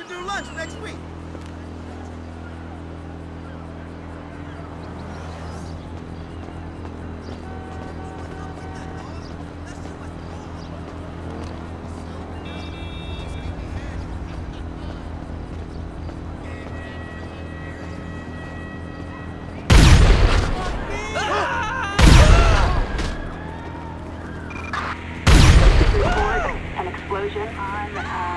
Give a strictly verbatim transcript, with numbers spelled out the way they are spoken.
should do lunch next week. Explosion on... Uh